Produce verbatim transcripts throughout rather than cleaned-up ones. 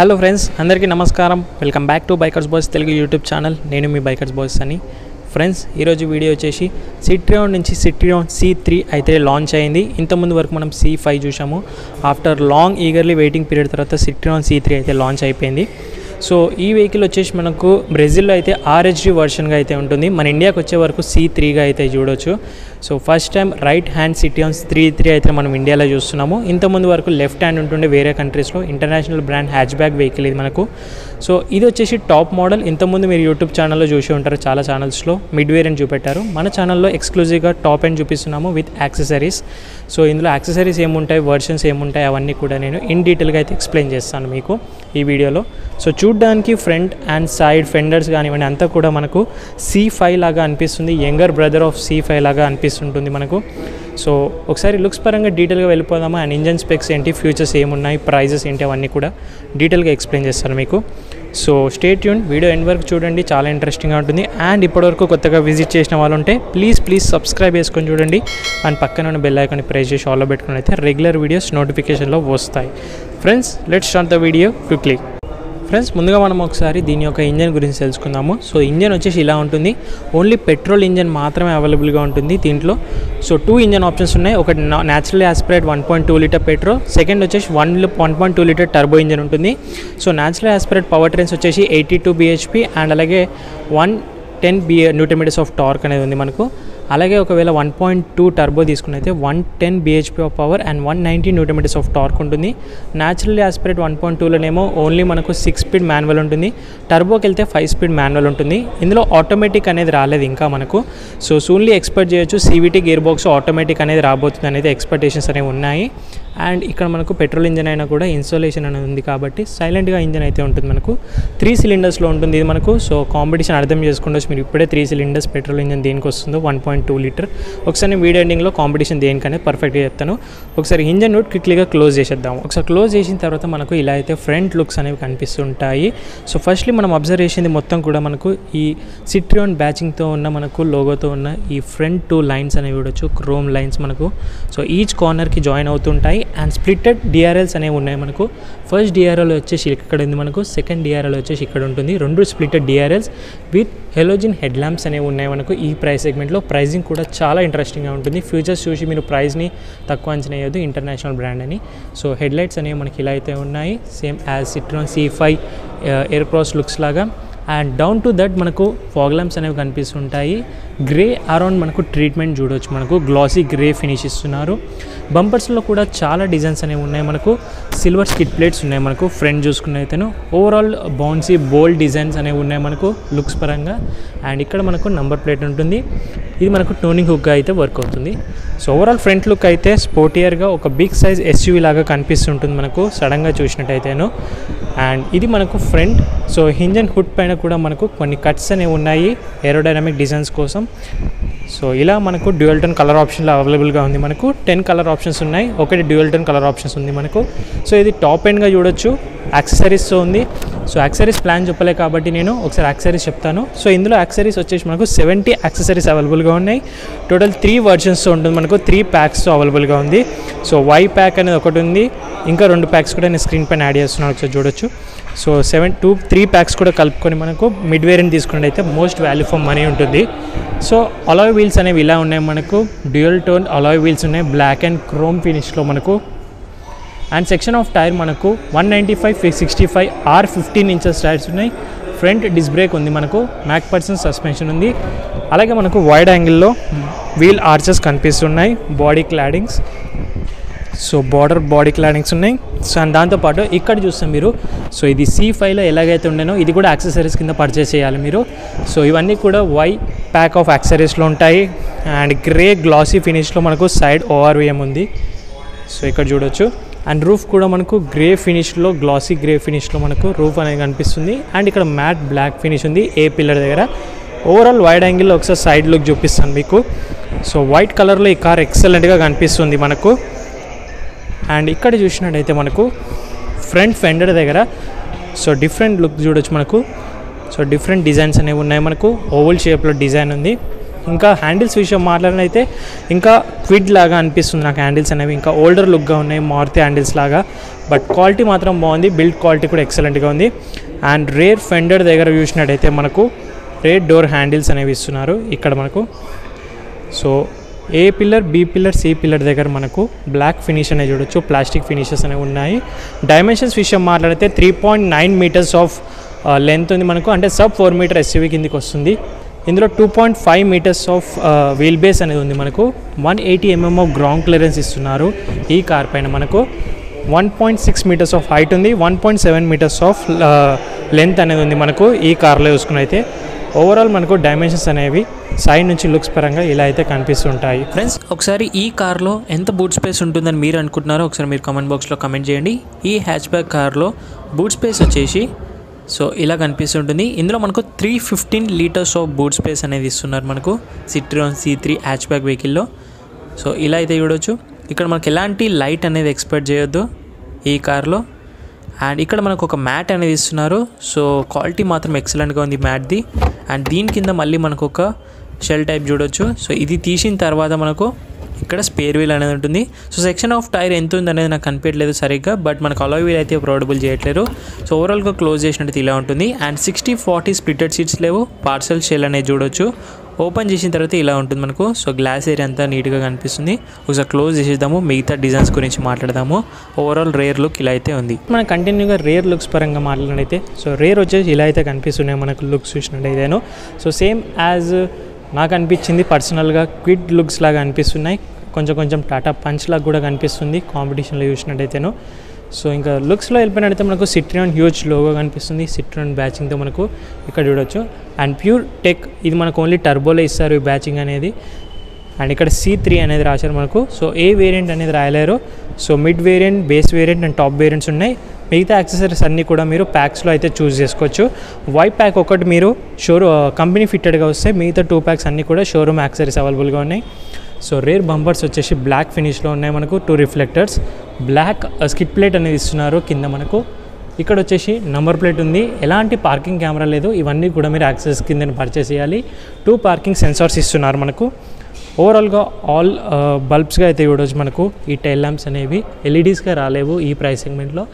Hello friends अंदर की नमस्कारम welcome back to bikers boys Telugu YouTube channel नेनु मी बाइकर्स बॉयस अनि फ्रेंड्स ई रोज़ु वीडियो వచ్చేసి Citroën నుంచి Citroën सी थ्री అయితే లాంచ్ అయ్యింది। ఇంత ముందు వరకు మనం सी फ़ाइव చూసాము। After long eagerly waiting period తర్వాత Citroën सी थ्री అయితే లాంచ్ అయిపోయింది। సో ఈ వెహికల్ వచ్చేసి మనకు బ్రెజిల్ లో అయితే ఆర్ఎస్జీ వర్షన్ గా అయితే ఉంటుంది। మన ఇండియాకి వచ్చే వరకు सी थ्री గా అయితే చూడొచ్చు। So first time right hand Citroën C three అయితే మనం ఇండియాలో చూస్తున్నాము। ఇంత ముందు వరకు లెఫ్ట్ హ్యాండ్ ఉంటుండే వేరే కంట్రీస్ లో। International brand hatchback vehicle ఇది మనకు। సో ఇది వచ్చేసి టాప్ మోడల్। ఇంత ముందు మీరు యూట్యూబ్ ఛానల్లో చూసి ఉంటారు, చాలా ఛానల్స్ లో మిడ్ వేరియంట్ చూపెట్టారు। మన ఛానల్లో ఎక్స్క్లూజివ్ గా టాప్ ఎండ్ చూపిస్తున్నాము విత్ యాక్సెసరీస్। సో ఇందులో యాక్సెసరీస్ ఏముంటాయి, వర్షన్స్ ఏముంటాయి అవన్నీ కూడా నేను ఇన్ డీటెయిల్ గా అయితే ఎక్స్ప్లెయిన్ చేస్తాను మీకు ఈ వీడియోలో। సో చూడడానికి ఫ్రంట్ అండ్ సైడ్ ఫెండర్స్ కానివ్వండి అంతా కూడా మనకు सी फ़ाइव లాగా అనిపిస్తుంది। Younger brother of C five లాగా అనిపిస్తుంటుంది మనకు। సో ఒకసారి లుక్స్ పరంగా డీటెయిల్గా వెళ్ళిపోదాము। అండ్ ఇంజన్ స్పెక్స్ ఏంటి, ఫ్యూచర్స్ ఏమున్నాయి, ప్రైజెస్ ఏంటి అవన్నీ కూడా డీటెయిల్గా ఎక్స్ప్లెయిన్ చేస్తాను మీకు। So stay tune, video end వరకు చూడండి, చాలా ఇంట్రెస్టింగ్గా ఉంటుంది। అండ్ ఇప్పటివరకు కొత్తగా విజిట్ చేసిన వాళ్ళు ఉంటే ప్లీజ్ ప్లీజ్ సబ్స్క్రైబ్ చేసుకొని చూడండి। అండ్ పక్కన ఉన్న బెల్ ఐకాన్ని ప్రెస్ చేసి ఆల్లో పెట్టుకుని అయితే రెగ్యులర్ వీడియోస్ నోటిఫికేషన్లో వస్తాయి। Friends let's start the video quickly. Friends ముందుగా మనం ఒకసారి దీని యొక్క ఇంజన్ గురించి తెలుసుకుందాము। సో ఇంజన్ వచ్చేసి ఇలా ఉంటుంది। ఓన్లీ పెట్రోల్ ఇంజన్ మాత్రమే అవైలబుల్గా ఉంటుంది దీంట్లో। సో టూ ఇంజన్ ఆప్షన్స్ ఉన్నాయి, ఒకటి natural aspirate one point two litre petrol, second వచ్చేసి one one point two litre turbo engine ఉంటుంది। So natural aspirate power trains వచ్చేసి ఎయిటీ టూ బిహెచ్పి అండ్ అలాగే one ten B newton metres of torque అనేది ఉంది మనకు। అలాగే ఒకవేళ one point two turbo తీసుకున్నైతే one ten BHP of power and one ninety newton metres of torque ఉంటుంది। Natural aspirate one point టూలోనేమో only మనకు సిక్స్ స్పీడ్ మాన్యువల్ ఉంటుంది, టర్బోకి వెళ్తే ఫైవ్ స్పీడ్ మాన్యువల్ ఉంటుంది। ఇందులో ఆటోమేటిక్ అనేది రాలేదు ఇంకా మనకు। సో సూన్లీ ఎక్స్పెక్ట్ చేయొచ్చు సివిటీ గేర్ బాక్స్ ఆటోమేటిక్ అనేది రాబోతుంది అనేది ఎక్స్పెక్టేషన్స్ అనేవి ఉన్నాయి। అండ్ ఇక్కడ మనకు పెట్రోల్ ఇంజన్ అయినా కూడా ఇన్స్టాలేషన్ అనేది ఉంది కాబట్టి సైలెంట్గా ఇంజన్ అయితే ఉంటుంది మనకు। త్రీ సిలిండర్స్లో ఉంటుంది ఇది మనకు। సో కాంపిటీషన్ అర్థం చేసుకుండొచ్చు మీరు ఇప్పుడే। త్రీ సిలిండర్స్ పెట్రోల్ ఇంజన్ దేనికి వస్తుందో వన్ పాయింట్ టూ లీటర్ ఒకసారి నేను వీడియో ఎండింగ్లో కాంపిటీషన్ దేనికనేది పర్ఫెక్ట్గా చెప్తాను। ఒకసారి ఇంజన్ నోట్ క్విక్లీగా క్లోజ్ చేసేద్దాము। ఒకసారి క్లోజ్ చేసిన తర్వాత మనకు ఇలా అయితే ఫ్రంట్ లుక్స్ అనేవి కనిపిస్తుంటాయి। సో ఫస్ట్లీ మనం అబ్జర్వ్ చేసింది మొత్తం కూడా మనకు ఈ Citroën బ్యాచింగ్తో ఉన్న మనకు లోగోతో ఉన్న ఈ ఫ్రంట్ టూ లైన్స్ అనేవి చూడొచ్చు, క్రోమ్ లైన్స్ మనకు। సో ఈచ్ కార్నర్కి జాయిన్ అవుతుంటాయి అండ్ స్ప్లిటెడ్ డిఆర్ఎల్స్ అనేవి ఉన్నాయి మనకు। ఫస్ట్ డిఆర్ఎల్ వచ్చేసి ఇక్కడ ఉంది మనకు, సెకండ్ డిఆర్ఎల్ వచ్చేసి ఇక్కడ ఉంటుంది। రెండు splitted DRLs with halogen head lamps అనేవి ఉన్నాయి మనకు ఈ ప్రైస్ సెగ్మెంట్లో। ప్రైజింగ్ కూడా చాలా ఇంట్రెస్టింగ్గా ఉంటుంది। ఫ్యూచర్స్ చూసి మీరు ప్రైస్ని తక్కువ అంచనా వేయద్దు, ఇంటర్నేషనల్ బ్రాండ్ అని। సో హెడ్లైట్స్ అనేవి మనకి ఇలా అయితే ఉన్నాయి, same as Citroën C five Aircross looks లాగా। అండ్ డౌన్ టు దట్ మనకు ఫాగ్ ల్యాంప్స్ అనేవి కనిపిస్తుంటాయి। గ్రే అరౌండ్ మనకు ట్రీట్మెంట్ చూడవచ్చు మనకు, గ్లాసీ గ్రే ఫినిష్ ఇస్తున్నారు। బంపర్స్లో కూడా చాలా డిజైన్స్ అనేవి ఉన్నాయి మనకు, సిల్వర్ స్కిడ్ ప్లేట్స్ ఉన్నాయి మనకు ఫ్రంట్ చూసుకున్నైతేను। ఓవరాల్ బౌన్సీ బోల్డ్ డిజైన్స్ అనేవి ఉన్నాయి మనకు లుక్స్ పరంగా। అండ్ ఇక్కడ మనకు నంబర్ ప్లేట్ ఉంటుంది, ఇది మనకు టోనింగ్ హుక్గా అయితే వర్క్ అవుతుంది। సో ఓవరాల్ ఫ్రంట్ లుక్ అయితే స్పోర్టియర్గా ఒక బిగ్ సైజ్ ఎస్యూవీ లాగా కనిపిస్తుంటుంది మనకు సడన్గా చూసినట్టయితేను। అండ్ ఇది మనకు ఫ్రంట్। సో ఇంజన్ హుడ్ పైన కూడా మనకు కొన్ని కట్స్ అనేవి ఉన్నాయి ఏరోడైనమిక్ డిజైన్స్ కోసం। సో ఇలా మనకు డ్యూయల్ టోన్ కలర్ ఆప్షన్లో అవైలబుల్గా ఉంది మనకు, టెన్ కలర్ ఆప్షన్స్ ఉన్నాయి, ఒకటి డ్యూయల్ టోన్ కలర్ ఆప్షన్స్ ఉంది మనకు। సో ఇది టాప్ ఎండ్గా చూడొచ్చు, యాక్సెసరీస్తో ఉంది। సో యాక్సెసరీస్ ప్లాన్ చెప్పలే కాబట్టి నేను ఒకసారి యాక్సెసరీస్ చెప్తాను। సో ఇందులో యాక్సెసరీస్ వచ్చేసి మనకు సెవెంటీ యాక్సెసరీస్ అవైలబుల్గా ఉన్నాయి। టోటల్ త్రీ వర్షన్స్తో ఉంటుంది మనకు, త్రీ ప్యాక్స్తో అవైలబుల్గా ఉంది। సో వై ప్యాక్ అనేది ఒకటి ఉంది, ఇంకా రెండు ప్యాక్స్ కూడా నేను స్క్రీన్ పైన యాడ్ చేస్తున్నాను ఒకసారి చూడొచ్చు। So seven two three packs కూడా కలుపుకొని మనకు మిడ్ వేరియంట్ తీసుకున్నట్టు అయితే మోస్ట్ వాల్యూ ఫర్ మనీ ఉంటుంది। సో అలాయ్ వీల్స్ అనేవి ఇలా ఉన్నాయి మనకు, డ్యూయల్ టోన్ అలాయ్ వీల్స్ ఉన్నాయి బ్లాక్ అండ్ క్రోమ్ ఫినిష్లో మనకు। అండ్ సెక్షన్ ఆఫ్ టైర్ మనకు one ninety five sixty five R fifteen inches tyres ఉన్నాయి। ఫ్రంట్ డిస్ బ్రేక్ ఉంది మనకు, మ్యాక్ పర్సన్ సస్పెన్షన్ ఉంది। అలాగే మనకు వైడ్ యాంగిల్లో వీల్ ఆర్చెస్ కనిపిస్తున్నాయి, body claddings, so border body claddings ఉన్నాయి। సో అండ్ దాంతోపాటు ఇక్కడ చూస్తాం మీరు, సో ఇది సి ఫైవ్లో ఎలాగైతే ఉండేనో ఇది కూడా యాక్సెసరీస్ కింద పర్చేస్ చేయాలి మీరు। సో ఇవన్నీ కూడా వై ప్యాక్ ఆఫ్ యాక్సెసరీస్లో ఉంటాయి। అండ్ గ్రే గ్లాసీ ఫినిష్లో మనకు సైడ్ ఓఆర్విఎం ఉంది, సో ఇక్కడ చూడొచ్చు। అండ్ రూఫ్ కూడా మనకు గ్రే ఫినిష్లో గ్లాసీ గ్రే ఫినిష్లో మనకు రూఫ్ అనేది కనిపిస్తుంది। అండ్ ఇక్కడ మ్యాట్ బ్లాక్ ఫినిష్ ఉంది ఏ పిల్లర్ దగ్గర। ఓవరాల్ వైడ్ యాంగిల్లో ఒకసారి సైడ్ లుక్ చూపిస్తాను మీకు। సో వైట్ కలర్లో ఈ కార్ ఎక్సలెంట్గా కనిపిస్తుంది మనకు। అండ్ ఇక్కడ చూసినట్టయితే మనకు ఫ్రంట్ ఫెండర్ దగ్గర సో డిఫరెంట్ లుక్ చూడొచ్చు మనకు। సో డిఫరెంట్ డిజైన్స్ అనేవి ఉన్నాయి మనకు, ఓవల్ షేప్లో డిజైన్ ఉంది इंका हैंडल्स विषय माट్లాడినైతే इंका क्विड लागा అనిపిస్తుంది నాకు హ్యాండిల్స్ అనేవి इंका ఓల్డర్ లుక్ గా ఉన్నాయి మారుతి హ్యాండిల్స్ లాగా బట్ క్వాలిటీ మాత్రం బాగుంది బిల్డ్ క్వాలిటీ కూడా ఎక్సలెంట్ గా ఉంది అండ్ రేర్ ఫెండర్ దగ్గర చూసినట్లయితే మనకు రేర్ డోర్ హ్యాండిల్స్ అనేవి ఇస్తున్నారు ఇక్కడ మనకు so A pillar B pillar C pillar దగ్గర మనకు బ్లాక్ ఫినిష్ అనేది చూడొచ్చు ప్లాస్టిక్ ఫినిషెస్ అనేవి ఉన్నాయి డైమెన్షన్స్ విషయం మాట్లాడితే three point nine metres of length ఉంది మనకు అంటే సబ్ ఫోర్ మీటర్ ఎస్యూవీ కిందకి వస్తుంది ఇందులో two point five metres of wheel base అనేది ఉంది మనకు one eighty mm of ground clearance ఇస్తున్నారు ఈ కార్ పైన మనకు one point six metres of height ఉంది one point seven metres of length అనేది ఉంది మనకు ఈ కార్లో చూసుకున్నైతే ఓవరాల్ మనకు డైమెన్షన్స్ అనేవి సైడ్ నుంచి లుక్స్ పరంగా ఇలా అయితే కనిపిస్తుంటాయి ఫ్రెండ్స్ ఒకసారి ఈ కార్లో ఎంత బూట్ స్పేస్ ఉంటుందని మీరు అనుకుంటున్నారో ఒకసారి మీరు కామెంట్ బాక్స్లో కమెంట్ చేయండి ఈ హ్యాచ్ బ్యాక్ కార్లో బూట్ స్పేస్ వచ్చేసి సో ఇలా కనిపిస్తుంటుంది ఇందులో మనకు three fifteen litres of boot space అనేది ఇస్తున్నారు మనకు Citroen C three hatchback వెహికల్లో సో ఇలా అయితే చూడవచ్చు ఇక్కడ మనకు ఎలాంటి లైట్ అనేది ఎక్స్పెక్ట్ చేయొద్దు ఈ కార్లో అండ్ ఇక్కడ మనకు ఒక మ్యాట్ అనేది ఇస్తున్నారు సో క్వాలిటీ మాత్రం ఎక్సలెంట్గా ఉంది మ్యాట్ది అండ్ దీని కింద మళ్ళీ మనకు ఒక షెల్ టైప్ చూడొచ్చు సో ఇది తీసిన తర్వాత మనకు ఇక్కడ స్పేర్ వీల్ అనేది ఉంటుంది సో సెక్షన్ ఆఫ్ టైర్ ఎంత ఉంది అనేది నాకు కనిపించలేదు సరిగ్గా బట్ మనకు అలాయ్ వీల్ అయితే ప్రొవైడబుల్ చేయట్లేదు సో ఓవరాల్గా క్లోజ్ చేసినట్టు ఇలా ఉంటుంది and sixty forty splitted seats లేవు పార్సల్ షెల్ అనేది చూడొచ్చు ఓపెన్ చేసిన తర్వాత ఇలా ఉంటుంది మనకు సో గ్లాస్ ఏరియా అంతా నీట్గా కనిపిస్తుంది ఒకసారి క్లోజ్ చేసేద్దాము మిగతా డిజైన్స్ గురించి మాట్లాడదాము ఓవరాల్ రేర్ లుక్ ఇలా అయితే ఉంది మనం కంటిన్యూగా రేర్ లుక్స్ పరంగా మాట్లాడితే సో రేర్ వచ్చేసి ఇలా అయితే కనిపిస్తున్నాయి మనకు లుక్స్ చూసినట్టు ఇదేను సో సేమ్ యాజ్ నాకు అనిపించింది పర్సనల్గా క్విడ్ లుక్స్ లాగా అనిపిస్తున్నాయి కొంచెం కొంచెం టాటా పంచ్ లాగా కూడా కనిపిస్తుంది కాంపిటీషన్లో చూసినట్టయితేను సో ఇంకా లుక్స్లో వెళ్ళిపోయినట్టయితే మనకు సిట్రాన్ హ్యూజ్ లోగో కనిపిస్తుంది సిట్రాన్ బ్యాచింగ్తో మనకు ఇక్కడ చూడవచ్చు అండ్ ప్యూర్ టెక్ ఇది మనకు ఓన్లీ టర్బోలో ఇస్తారు ఈ బ్యాచింగ్ అనేది అండ్ ఇక్కడ సి త్రీ అనేది రాశారు మనకు సో ఏ వేరియంట్ అనేది రాయలేరు so mid variant base variant and top variants ఉన్నాయి మిగతా యాక్సెసరీస్ అన్నీ కూడా మీరు ప్యాక్స్లో అయితే చూస్ చేసుకోవచ్చు వైట్ ప్యాక్ ఒకటి మీరు షోరూ కంపెనీ ఫిట్టెడ్గా వస్తే మిగతా టూ ప్యాక్స్ అన్నీ కూడా షోరూమ్ యాక్సెసరీస్ అవైలబుల్గా ఉన్నాయి సో రేర్ బంపర్స్ వచ్చేసి బ్లాక్ ఫినిష్లో ఉన్నాయి మనకు two reflectors black skid plate అనేది ఇస్తున్నారు కింద మనకు ఇక్కడ వచ్చేసి నెంబర్ ప్లేట్ ఉంది ఎలాంటి పార్కింగ్ కెమెరా లేదు ఇవన్నీ కూడా మీరు యాక్సెస్ కింద పర్చేస్ చేయాలి టూ పార్కింగ్ సెన్సార్స్ ఇస్తున్నారు మనకు ఓవరాల్గా ఆల్ బల్బ్స్గా అయితే చూడవచ్చు మనకు ఈ టైల్ ల్యాంప్స్ అనేవి ఎల్ఈడీస్గా రాలేవు ఈ ప్రైస్ సెగ్మెంట్లో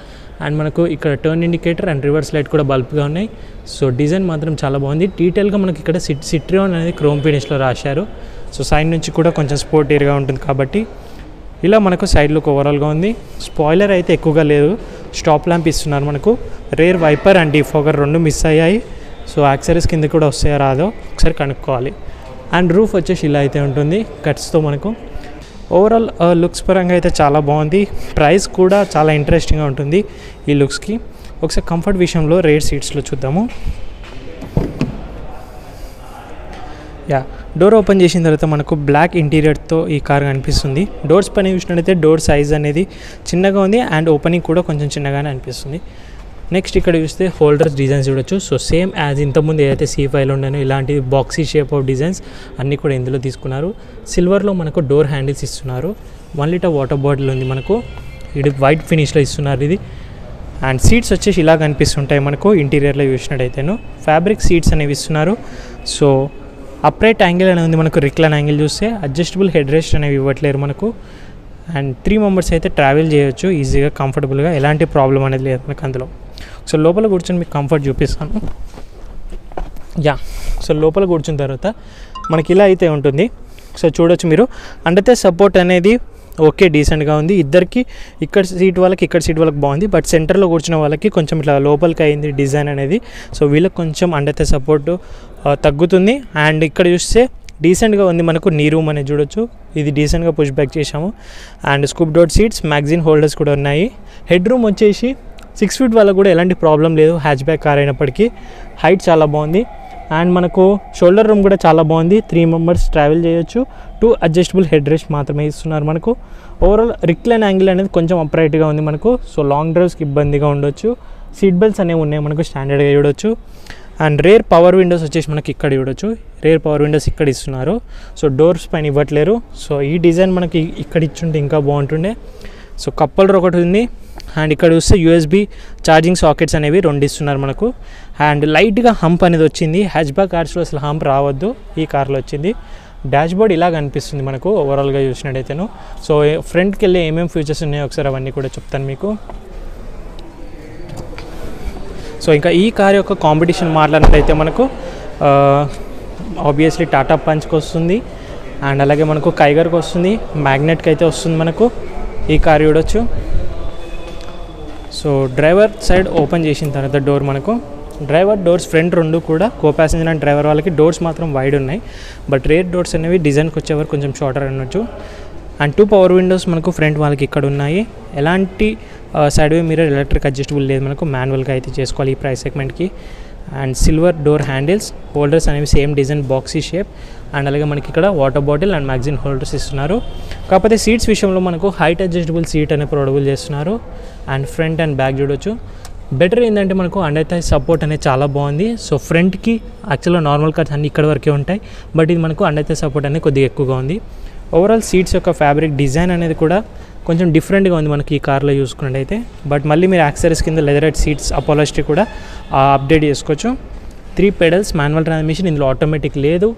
అండ్ మనకు ఇక్కడ turn indicator and reverse light కూడా బల్బ్గా ఉన్నాయి సో డిజైన్ మాత్రం చాలా బాగుంది డీటెయిల్గా మనకి ఇక్కడ సిట్ సిట్రియోన్ అనేది క్రోమ్ ఫినిష్లో రాశారు సో సైడ్ నుంచి కూడా కొంచెం స్పోర్ట్ ఏర్గా ఉంటుంది కాబట్టి ఇలా మనకు సైడ్లో ఓవరాల్గా ఉంది స్పాయిలర్ అయితే ఎక్కువగా లేదు స్టాప్ ల్యాంప్ ఇస్తున్నారు మనకు రేర్ వైపర్ అండ్ డిఫోగర్ రెండు మిస్ అయ్యాయి సో యాక్సరీస్ కింద కూడా వస్తాయో రాదో ఒకసారి కనుక్కోవాలి అండ్ రూఫ్ వచ్చేసి ఇలా అయితే ఉంటుంది కట్స్తో మనకు ఓవరాల్ లుక్స్ పరంగా అయితే చాలా బాగుంది ప్రైస్ కూడా చాలా ఇంట్రెస్టింగ్గా ఉంటుంది ఈ లుక్స్కి ఒకసారి కంఫర్ట్ విషయంలో రేర్ సీట్స్లో చూద్దాము యా డోర్ ఓపెన్ చేసిన తర్వాత మనకు బ్లాక్ ఇంటీరియర్తో ఈ కార్ కనిపిస్తుంది డోర్స్ పైన చూసినట్టయితే డోర్ సైజ్ అనేది చిన్నగా ఉంది అండ్ ఓపెనింగ్ కూడా కొంచెం చిన్నగానే అనిపిస్తుంది నెక్స్ట్ ఇక్కడ చూస్తే హోల్డర్స్ డిజైన్స్ చూడొచ్చు సో సేమ్ యాజ్ ఇంతకుముందు ఏదైతే సి ఫైవ్లో ఉన్నానో ఇలాంటి బాక్సీ షేప్ ఆఫ్ డిజైన్స్ అన్నీ కూడా ఇందులో తీసుకున్నారు సిల్వర్లో మనకు డోర్ హ్యాండిల్స్ ఇస్తున్నారు వన్ లీటర్ వాటర్ బాటిల్ ఉంది మనకు ఇది వైట్ ఫినిష్లో ఇస్తున్నారు ఇది అండ్ సీట్స్ వచ్చేసి ఇలా కనిపిస్తుంటాయి మనకు ఇంటీరియర్లో చూసినట్టయితేను ఫ్యాబ్రిక్ సీట్స్ అనేవి ఇస్తున్నారు సో అప్రైట్ యాంగిల్ అనేది ఉంది మనకు రిక్లైన్ యాంగిల్ చూస్తే అడ్జస్టబుల్ హెడ్ రెస్ట్ అనేవి ఇవ్వట్లేరు మనకు అండ్ త్రీ మెంబర్స్ అయితే ట్రావెల్ చేయొచ్చు ఈజీగా కంఫర్టబుల్గా ఎలాంటి ప్రాబ్లం అనేది లేదు మనకు అందులో సో లోపల కూర్చొని మీకు కంఫర్ట్ చూపిస్తాను యా సో లోపల కూర్చున్న తర్వాత మనకి ఇలా అయితే ఉంటుంది సో చూడొచ్చు మీరు అంటే సపోర్ట్ అనేది ఓకే డీసెంట్గా ఉంది ఇద్దరికి ఇక్కడ సీట్ వాళ్ళకి ఇక్కడ సీట్ వాళ్ళకి బాగుంది బట్ సెంటర్లో కూర్చున్న వాళ్ళకి కొంచెం ఇట్లా లోపలికి అయింది డిజైన్ అనేది సో వీళ్ళకి కొంచెం అండైతే సపోర్టు తగ్గుతుంది అండ్ ఇక్కడ చూస్తే డీసెంట్గా ఉంది మనకు నీ రూమ్ అనేది చూడొచ్చు ఇది డీసెంట్గా పుష్ బ్యాక్ చేసాము and scoop door seats magazine holders కూడా ఉన్నాయి హెడ్ రూమ్ వచ్చేసి సిక్స్ ఫీట్ వాళ్ళకు కూడా ఎలాంటి ప్రాబ్లం లేదు హ్యాచ్ బ్యాక్ కార్ అయినప్పటికీ హైట్ చాలా బాగుంది అండ్ మనకు షోల్డర్ రూమ్ కూడా చాలా బాగుంది త్రీ మెంబర్స్ ట్రావెల్ చేయొచ్చు టూ అడ్జస్టబుల్ హెడ్ రెస్ట్ మాత్రమే ఇస్తున్నారు మనకు ఓవరాల్ రిక్లైన్ యాంగిల్ అనేది కొంచెం అప్రైట్గా ఉంది మనకు సో లాంగ్ డ్రైవ్స్కి ఇబ్బందిగా ఉండొచ్చు సీట్ బెల్ట్స్ అనేవి ఉన్నాయి మనకు స్టాండర్డ్గా చూడొచ్చు అండ్ రేర్ పవర్ విండోస్ వచ్చేసి మనకి ఇక్కడ చూడొచ్చు రేర్ పవర్ విండోస్ ఇక్కడ ఇస్తున్నారు సో డోర్స్ పైన ఇవ్వట్లేరు సో ఈ డిజైన్ మనకి ఇక్కడ ఇచ్చుంటే ఇంకా బాగుంటుండే సో కప్పలర్ ఒకటి ఉంది అండ్ ఇక్కడ చూస్తే యూఎస్బీ ఛార్జింగ్ సాకెట్స్ అనేవి రెండు ఇస్తున్నారు మనకు అండ్ లైట్గా హంప్ అనేది వచ్చింది హ్యాచ్బ్యాక్ కార్స్లో అసలు హంప్ రావద్దు ఈ కార్లో వచ్చింది डैशबोर्ड इला कनिपिस्तुंदी मनकु ओवराल गा चूसिनट्लयितेनु। सो फ्रंट की वेल्ले एमेम फीचर्स उन्नायो ओकसारि अवन्नी कूडा चेप्तानु मीकु। सो इंका ई कार योक्क कांपिटिशन मार्लानट्लयिते मनकु आब्वियस्ली टाटा पंच की वस्तुंदी अंड अलागे मनकु टाइगर की वस्तुंदी, मैग्नेट की अयिते वस्तुंदी मनकु ई कार चूडोच्चु। सो ड्राइवर साइड ओपन चेसिन तर्वात डोर मनकु ड्राइवर डोर्स फ्रंट रेंडु कूडा को पैसेंजर अंड ड्राइवर वाळ्ळकी डोर्स मात्रम वाइड उन्नायि बट रेयर डोर्स अनेवि डिजाइन की वच्चेवरकु कोंचेम शॉर्टर अन्नोच्चु। अंड टू पवर विंडोस मनकु फ्रंट वाळ्ळकी इक्कड उन्नायि। एलांटि side view mirror electric adjustable लेदु मनकु मैनुअल गा अयिते चेसुकोवालि ई प्राइस सेगमेंट की। And silver door handles holders अनेवि same design boxy shape and अलागे मनकि इक्कड water bottle and magazine holders इस्तुन्नारु। काकपोते सीट्स विषयंलो मनकु हाइट अडजस्टबल सीट अने प्रोवैड चेस्तुन्नारु। अंड फ्रंट अंड बैक चूडोच्चु। बेटर एंटे मन को अंडर थाई सपोर्ट अने चाला बहुत। सो फ्रंट की एक्चुअल नार्मल कर्स अभी इक्कड़ वरके उठाई बट इध मन को अंडर थाई सपोर्ट अने कोई एक्वे। ओवराल सीट्स योक्क फैब्रिक डिजाइन अने కొంచెం డిఫరెంట్ గా ఉంది మనకి ఈ కార్ లో చూసుకున్నట్లయితే బట్ మళ్ళీ మీరు యాక్సెసరీస్ కింద లెదర్డ్ సీట్స్ అపోలోస్ట్రీ కూడా అప్డేట్ చేసుకోవచ్చు। త్రీ పెడల్స్ మాన్యువల్ ట్రాన్స్మిషన్ ఇందులో ఆటోమేటిక్ లేదు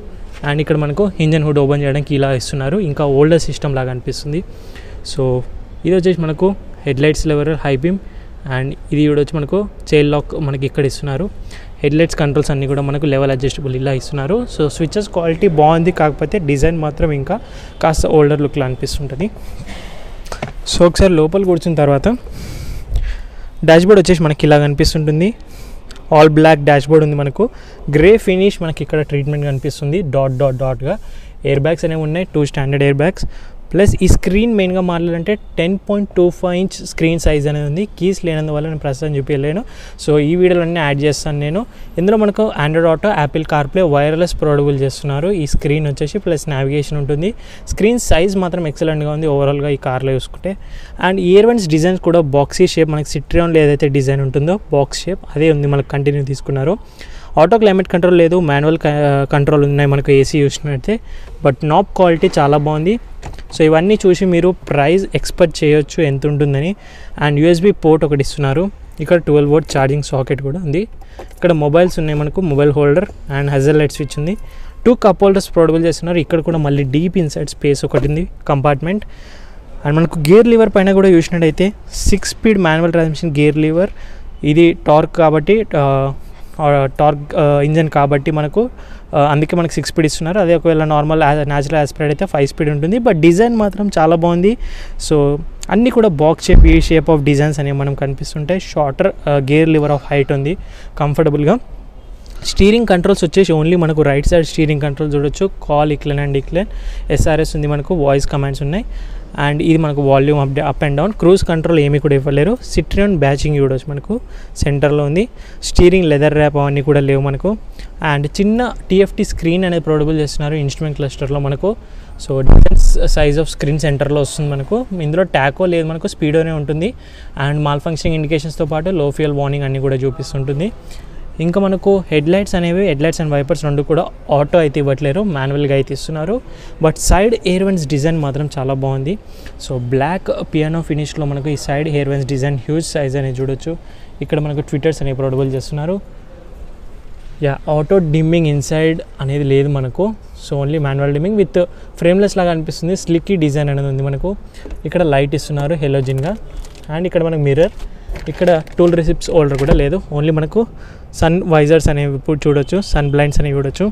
అండ్ ఇక్కడ మనకు ఇంజన్ హుడ్ ఓపెన్ చేయడానికి ఇలా ఇస్తున్నారు ఇంకా ఓల్డర్ సిస్టమ్ లాగా అనిపిస్తుంది। సో ఇది వచ్చేసి మనకు headlights level high beam and ఇది వచ్చేసి మనకు చైల్డ్ లాక్ మనకి ఇక్కడ ఇస్తున్నారు। హెడ్ లైట్స్ కంట్రోల్స్ అన్ని కూడా మనకు లెవెల్ అడ్జస్టబుల్ ఇలా ఇస్తున్నారు। సో స్విచెస్ క్వాలిటీ బాగుంది కాకపోతే డిజైన్ మాత్రం ఇంకా కాస్త ఓల్డర్ లుక్ లా అనిపిస్తుంటది। సో ఒకసారి లోపల కూర్చున్న తర్వాత డాష్బోర్డ్ వచ్చేసి మనకి ఇలా కనిపిస్తుంటుంది। ఆల్ బ్లాక్ డాష్బోర్డ్ ఉంది మనకు గ్రే ఫినిష్ మనకి ఇక్కడ ట్రీట్మెంట్ కనిపిస్తుంది డాట్ డాట్ డాట్ గా। ఎయిర్ బ్యాగ్స్ అనేవి ఉన్నాయి two standard airbags plus ఈ స్క్రీన్ మెయిన్ గా మాట్లాడాలంటే ten point two five inch screen size అనేది ఉంది। కీస్ లేనందువల్ల నేను ప్రస్తుతం చూపించలేను। సో ఈ వీడియోలన్నీ యాడ్ చేస్తాను నేను। ఇందులో మనకు Android auto, Apple CarPlay, wireless ప్రోడబుల్ చేస్తున్నారు। ఈ స్క్రీన్ వచ్చేసి ప్లస్ నావిగేషన్ ఉంటుంది। స్క్రీన్ సైజ్ మాత్రం ఎక్సలెంట్ గా ఉంది ఓవరాల్ గా ఈ కార్లో చూసుకుంటే। అండ్ ఇయర్ బడ్స్ డిజైన్స్ కూడా బాక్సీ షేప్ మనకి సిట్రియాన్లో ఏదైతే డిజైన్ ఉంటుందో బాక్స్ షేప్ అదే ఉంది మనకు కంటిన్యూ తీసుకున్నారు। ఆటో క్లైమేట్ కంట్రోల్ లేదు, మాన్యువల్ కంట్రోల్ ఉన్నాయి మనకు ఏసీ చూసినట్లయితే బట్ నాబ్ క్వాలిటీ చాలా బాగుంది। సో ఇవన్నీ చూసి మీరు ప్రైస్ ఎక్స్పెక్ట్ చేయొచ్చు ఎంత ఉంటుందని। అండ్ యూఎస్బీ పోర్ట్ ఒకటి ఇస్తున్నారు, ఇక్కడ ట్వెల్వ్ వోల్ట్ ఛార్జింగ్ సాకెట్ కూడా ఉంది, ఇక్కడ మొబైల్స్ ఉన్నాయి మనకు mobile holder and hazard light switch ఉంది, టూ కప్ హోల్డర్స్ ప్రొవైడ్ చేస్తున్నారు। ఇక్కడ కూడా మళ్ళీ డీప్ ఇన్సైడ్ స్పేస్ ఒకటి ఉంది కంపార్ట్మెంట్। అండ్ మనకు గేర్ లివర్ పైన కూడా చూసినట్టయితే six speed manual transmission gear lever, ఇది టార్క్ కాబట్టి टार्क इंजन काबट्टी मनकु अंदुके मनकु सिक्स स्पीड इस्तुन्नारु। अदे ओकवेळ नार्मल नेचुरल एस्पिरेट अयिते फाइव स्पीड उंटुंदी बट डिजाइन मात्रम चाला बागुंदी। सो अन्नी कूडा box shape V shape of designs अनेवि मनकु कनिपिस्तुंटायि। Shorter gear lever of height उंदी कंफर्टबुल गा। स्टीयरिंग कंट्रोल्स वच्चेसि ओन्ली मनकु राइट साइड स्टीयरिंग कंट्रोल चूडोच्चु, कॉल इक्लेन अंड डिक्लेन, एसआरएस उंदी मनकु, वॉइस कमांड्स उन्नायि అండ్ ఇది మనకు volume up up and down, cruise control ఏమీ కూడా ఇవ్వలేరు। సిట్రియాన్ బ్యాచింగ్ చూడవచ్చు మనకు సెంటర్లో ఉంది, స్టీరింగ్ లెదర్ ర్యాప్ అవన్నీ కూడా లేవు మనకు। అండ్ చిన్న టీఎఫ్టీ స్క్రీన్ అనేది ప్రొవైడ్ చేస్తున్నారు ఇన్స్ట్రుమెంట్ క్లస్టర్లో మనకు। So difference size of screen సెంటర్లో వస్తుంది మనకు, ఇందులో ట్యాకో లేదు మనకు, స్పీడోనే ఉంటుంది। అండ్ మాల్ ఫంక్షనింగ్ ఇండికేషన్స్తో పాటు లో ఫ్యూయల్ వార్నింగ్ అన్నీ కూడా చూపిస్తుంటుంది। ఇంకా మనకు హెడ్ లైట్స్ అనేవి హెడ్ లైట్స్ అండ్ వైపర్స్ రెండు కూడా ఆటో అయితే ఇవ్వట్లేరు, మాన్యువల్గా అయితే ఇస్తున్నారు but side air vents design మాత్రం చాలా బాగుంది। సో బ్లాక్ పియానో ఫినిష్లో మనకు ఈ side air vents design huge size అనేది చూడొచ్చు। ఇక్కడ మనకు ట్విట్టర్స్ అనేవి ప్రొవైడ్ చేస్తున్నారు। యా ఆటో డిమ్మింగ్ ఇన్సైడ్ అనేది లేదు మనకు, so only manual dimming with frameless లాగా అనిపిస్తుంది, స్లిక్కీ డిజైన్ అనేది ఉంది మనకు। ఇక్కడ లైట్ ఇస్తున్నారు హెలోజిన్గా అండ్ ఇక్కడ మనకు మిర్రర్, ఇక్కడ టూల్ రిసిప్ట్స్ హోల్డర్ కూడా లేదు, ఓన్లీ మనకు సన్ వైజర్స్ అనేవి ఇప్పుడు చూడొచ్చు, సన్ బ్లైండ్స్ అనేవి చూడొచ్చు।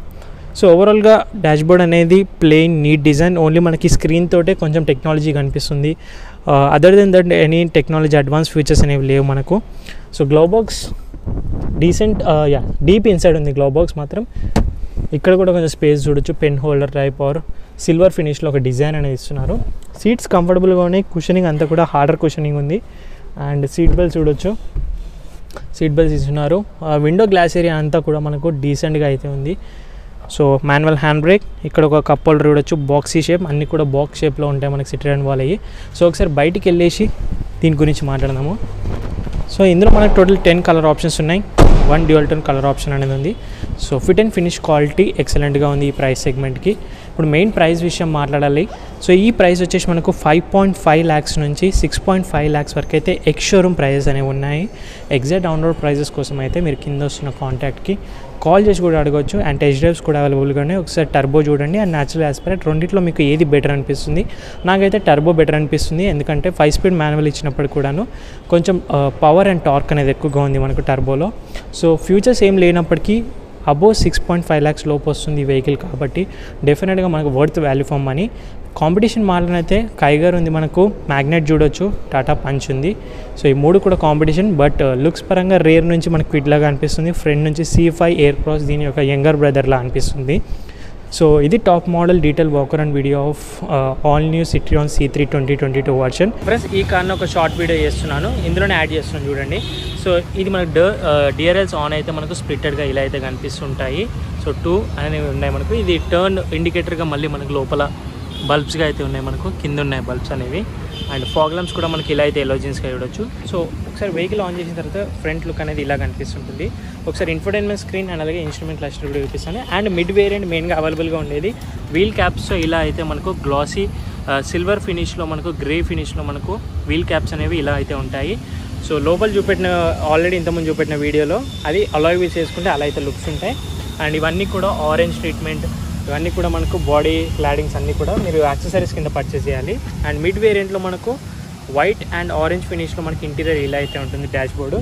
సో ఓవరాల్గా డాష్బోర్డ్ అనేది ప్లెయిన్ నీట్ డిజైన్, ఓన్లీ మనకి స్క్రీన్ తోటే కొంచెం టెక్నాలజీ కనిపిస్తుంది, other than that any technology advance features అనేవి లేవు మనకు। So glove box decent, yeah deep inside ఉంది గ్లవ్ బాక్స్ మాత్రం, ఇక్కడ కూడా కొంచెం స్పేస్ చూడొచ్చు, pen holder type or silver ఫినిష్లో ఒక డిజైన్ అనేది ఇస్తున్నారు। సీట్స్ కంఫర్టబుల్గా ఉన్నాయి, కుషనింగ్ అంతా కూడా హార్డర్ కుషనింగ్ ఉంది అండ్ సీట్ బెల్ట్ చూడొచ్చు, సీట్ బెల్ట్స్ ఇస్తున్నారు। విండో గ్లాస్ ఏరియా అంతా కూడా మనకు డీసెంట్గా అయితే ఉంది। సో మాన్యువల్ హ్యాండ్ బ్రేక్, ఇక్కడ ఒక కప్ హోల్డర్ చూడొచ్చు, బాక్సీ షేప్, అన్నీ కూడా బాక్స్ షేప్లో ఉంటాయి మనకి సిట్రియాన్ వాల్ అయ్యి। సో ఒకసారి బయటికి వెళ్ళేసి దీని గురించి మాట్లాడదాము। సో ఇందులో మనకు టోటల్ టెన్ కలర్ ఆప్షన్స్ ఉన్నాయి, one dual tone colour option అనేది ఉంది। So fit and finish quality ఎక్సలెంట్గా ఉంది ఈ ప్రైస్ సెగ్మెంట్కి, ఇప్పుడు మెయిన్ ప్రైస్ విషయం మాట్లాడాలి. సో ఈ ప్రైస్ వచ్చేసి మనకు ఫైవ్ పాయింట్ ఫైవ్ లక్షల నుంచి సిక్స్ పాయింట్ ఫైవ్ లక్షల వరకు అయితే ఎక్స్ షోరూమ్ ప్రైజెస్ అనేవి ఉన్నాయి. ఎగ్జాక్ట్ డౌన్లోడ్ ప్రైజెస్ కోసం అయితే మీరు కింద వస్తున్న కాంటాక్ట్కి కాల్ చేసి కూడా అడగవచ్చు. అండ్ టెస్ట్ డ్రైవ్స్ కూడా అవైలబుల్గా ఉన్నాయి. ఒకసారి టర్బో చూడండి అండ్ న్యాచురల్ ఆస్పిరేట్ రెండిట్లో మీకు ఏది బెటర్ అనిపిస్తుంది? నాకైతే టర్బో బెటర్ అనిపిస్తుంది, ఎందుకంటే ఫైవ్ స్పీడ్ మాన్యువల్ ఇచ్చినప్పుడు కూడాను కొంచెం పవర్ అండ్ టార్క్ అనేది ఎక్కువగా ఉంది మనకు టర్బోలో. సో ఫ్యూచర్స్ ఏం లేనప్పటికీ above six point five lakhs లోపు వస్తుంది ఈ వెహికల్, కాబట్టి డెఫినెట్గా మనకు worth value for money. Competition మాట్లాడితే కైగర్ ఉంది మనకు, మ్యాగ్నెట్ చూడొచ్చు, టాటా పంచ్ ఉంది. సో ఈ మూడు కూడా కాంపిటీషన్. బట్ లుక్స్ పరంగా రేర్ నుంచి మనకు క్విడ్ లాగా అనిపిస్తుంది, ఫ్రంట్ నుంచి సీ ఫైవ్ ఎయిర్క్రాస్ దీని యొక్క యంగర్ బ్రదర్లా అనిపిస్తుంది. సో ఇది top model detail walker and video of all new Citroen C three twenty twenty two version. Friends ఈ కార్ని ఒక షార్ట్ వీడియో చేస్తున్నాను, ఇందులోనే యాడ్ చేస్తున్నాను చూడండి. సో ఇది మనకు డిఆర్ఎల్స్ ఆన్ అయితే మనకు స్ప్లిట్టర్గా ఇలా అయితే కనిపిస్తుంటాయి. సో టూ అనేవి ఉన్నాయి మనకు. ఇది టర్న్ ఇండికేటర్గా మళ్ళీ మనకు లోపల బల్బ్స్గా అయితే ఉన్నాయి మనకు, కింద ఉన్నాయి బల్బ్స్ అనేవి. అండ్ ఫాగ్ లంప్స్ కూడా మనకి ఇలా అయితే ఎలోజెన్స్గా చూడొచ్చు. సో ఒకసారి వెహికల్ ఆన్ చేసిన తర్వాత ఫ్రంట్ లుక్ అనేది ఇలా కనిపిస్తుంటుంది. ఒకసారి ఇన్ఫోటైన్మెంట్ స్క్రీన్ అండ్ అలాగే ఇన్స్ట్రుమెంట్ క్లస్టర్ కూడా చూపిస్తాను. అండ్ మిడ్ వేరియంట్ మెయిన్గా అవైలబుల్గా ఉండేది వీల్ క్యాప్స్తో ఇలా అయితే మనకు గ్లాసీ సిల్వర్ ఫినిష్లో మనకు గ్రే ఫినిష్లో మనకు వీల్ క్యాప్స్ అనేవి ఇలా అయితే ఉంటాయి. సో లోపల చూపెట్టిన ఆల్రెడీ ఇంతకుముందు చూపెట్టిన వీడియోలో అది అలాయ్ వీల్స్ వేసుకుంటే అలా అయితే లుక్స్ ఉంటాయి. అండ్ ఇవన్నీ కూడా ఆరెంజ్ ట్రీట్మెంట్, ఇవన్నీ కూడా మనకు బాడీ క్లాడింగ్స్ అన్నీ కూడా మీరు యాక్సెసరీస్ కింద పర్చేస్ చేయాలి. అండ్ మిడ్ వేరియంట్లో మనకు వైట్ అండ్ ఆరెంజ్ ఫినిష్లో మనకి ఇంటీరియర్ ఇలా అయితే ఉంటుంది. Dashboard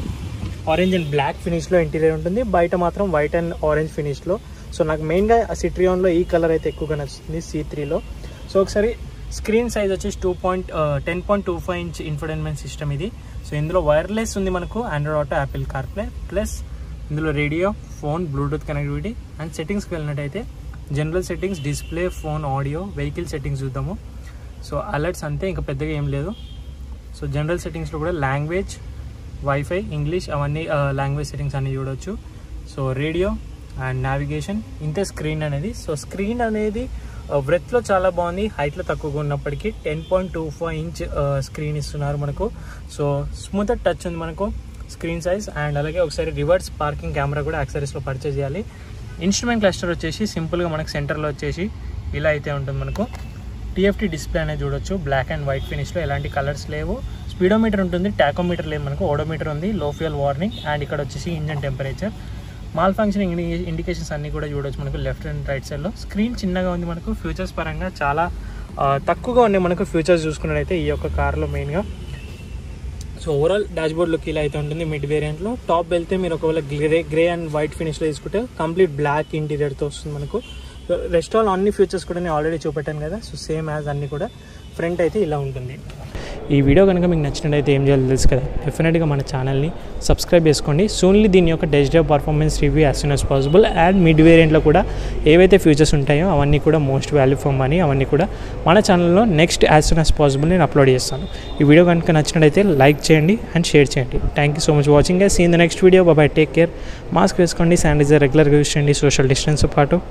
orange and black ఫినిష్లో ఇంటీరియర్ ఉంటుంది, బయట మాత్రం వైట్ అండ్ ఆరెంజ్ ఫినిష్లో. సో నాకు మెయిన్గా సిట్రియాన్లో ఈ కలర్ అయితే ఎక్కువగా నచ్చుతుంది సీ త్రీలో. సో ఒకసారి స్క్రీన్ సైజ్ వచ్చేసి two point ten point two five inch infotainment system ఇది. సో ఇందులో వైర్లెస్ ఉంది మనకు, Android auto, Apple CarPlay, plus ఇందులో radio, phone, Bluetooth connectivity. And సెట్టింగ్స్కి వెళ్ళినట్టయితే general settings, display, phone, audio, vehicle settings చూద్దాము. సో అలర్ట్స్ అంతే, ఇంకా పెద్దగా ఏం లేదు. సో జనరల్ సెట్టింగ్స్లో కూడా లాంగ్వేజ్, వైఫై, ఇంగ్లీష్ అవన్నీ లాంగ్వేజ్ సెట్టింగ్స్ అన్నీ చూడవచ్చు. సో రేడియో అండ్ నావిగేషన్, ఇంతే స్క్రీన్ అనేది. సో స్క్రీన్ అనేది బ్రెత్లో చాలా బాగుంది, హైట్లో తక్కువగా ఉన్నప్పటికీ ten point two five inch screen ఇస్తున్నారు మనకు. సో స్మూత్ టచ్ ఉంది మనకు స్క్రీన్ సైజ్. అండ్ అలాగే ఒకసారి రివర్స్ పార్కింగ్ కెమెరా కూడా యాక్సెసరీస్లో పర్చేస్ చేయాలి. ఇన్స్ట్రుమెంట్ క్లస్టర్ వచ్చేసి సింపుల్గా మనకు సెంటర్లో వచ్చేసి ఇలా అయితే ఉంటుంది మనకు. టీఎఫ్టీ డిస్ప్లే అనేది చూడొచ్చు, బ్లాక్ అండ్ వైట్ ఫినిష్లో, ఎలాంటి కలర్స్ లేవు. స్పీడోమీటర్ ఉంటుంది, టాకోమీటర్ లేదు మనకు, ఓడోమీటర్ ఉంది, లో ఫ్యూయల్ వార్నింగ్. అండ్ ఇక్కడ వచ్చేసి engine temperature, malfunctioning indications అన్నీ కూడా చూడొచ్చు మనకు లెఫ్ట్ అండ్ రైట్ సైడ్లో. స్క్రీన్ చిన్నగా ఉంది మనకు, ఫ్యూచర్స్ పరంగా చాలా తక్కువగా ఉన్నాయి మనకు ఫ్యూచర్స్ చూసుకున్నట్టయితే ఈ యొక్క కార్లో మెయిన్గా. సో ఓవరాల్ డాష్బోర్డ్ లుక్ ఇలా అయితే ఉంటుంది మిడ్ వేరియంట్లో. టాప్ వెళ్తే మీరు ఒకవేళ గ్రే గ్రే అండ్ వైట్ ఫినిష్లో తీసుకుంటే కంప్లీట్ బ్లాక్ ఇంటీరియర్తో వస్తుంది మనకు. రెస్ట్ ఆల్ అన్ని ఫీచర్స్ కూడా నేను ఆల్రెడీ చూపెట్టాను కదా, సో సేమ్ యాజ్ అన్నీ కూడా ఫ్రంట్ అయితే ఇలా ఉంటుంది. ఈ వీడియో కనుక మీకు నచ్చినట్టయితే ఏం చేయాలో తెలుసు కదా, డెఫినెట్గా మన ఛానల్ని సబ్స్క్రైబ్ చేసుకోండి. సూన్లీ దీని యొక్క test drive performance review as soon as possible. And mid వేరియంట్లో కూడా ఏవైతే ఫీచర్స్ ఉంటాయో అవన్నీ కూడా మోస్ట్ వాల్యూ ఫర్ మనీ అవన్నీ కూడా మన ఛానల్లో next as soon as possible నేను అప్లోడ్ చేస్తాను. ఈ వీడియో కనుక నచ్చినట్టయితే లైక్ చేయండి అండ్ షేర్ చేయండి. Thank you so much watching. See in the next video. Bye, take care. Mask వేసుకోండి, శానిటైజర్ రెగ్యులర్గా యూస్ చేయండి, సోషల్ డిస్టెన్స్ పాటు.